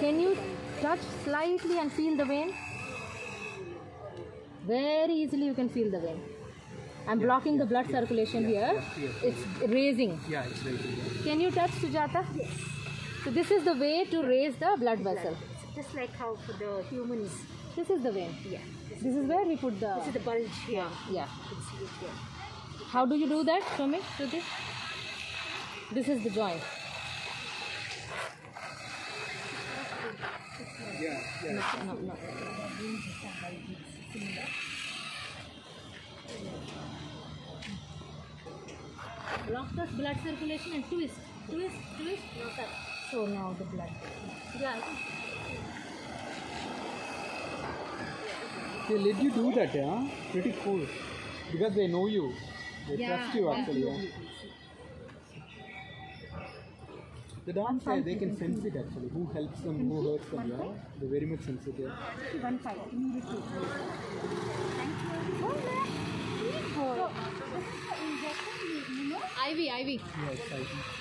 Can you touch slightly and feel the vein? Very easily you can feel the vein. I'm blocking the blood circulation here. It's raising. Yeah, it's raising. Yeah. Can you touch, Sujata? Yes. So this is the way to raise the blood vessel. Just like how for the humans. This is the vein. Yeah. This is where we put the... This is the bulge here. Yeah. How do you do that? Show me. Show this. This is the joint. Yeah. Yeah. No. Block the blood circulation and twist. Twist, twist. No, sir. So now the blood. Yeah. They let you do that, yeah? Pretty cool. Because they know you. They trust you actually. Yeah. The dogs, they can sense it actually. Who helps them, who hurts them, yeah? They're very much sensitive. 1-5. Thank you. IV. Yes, IV.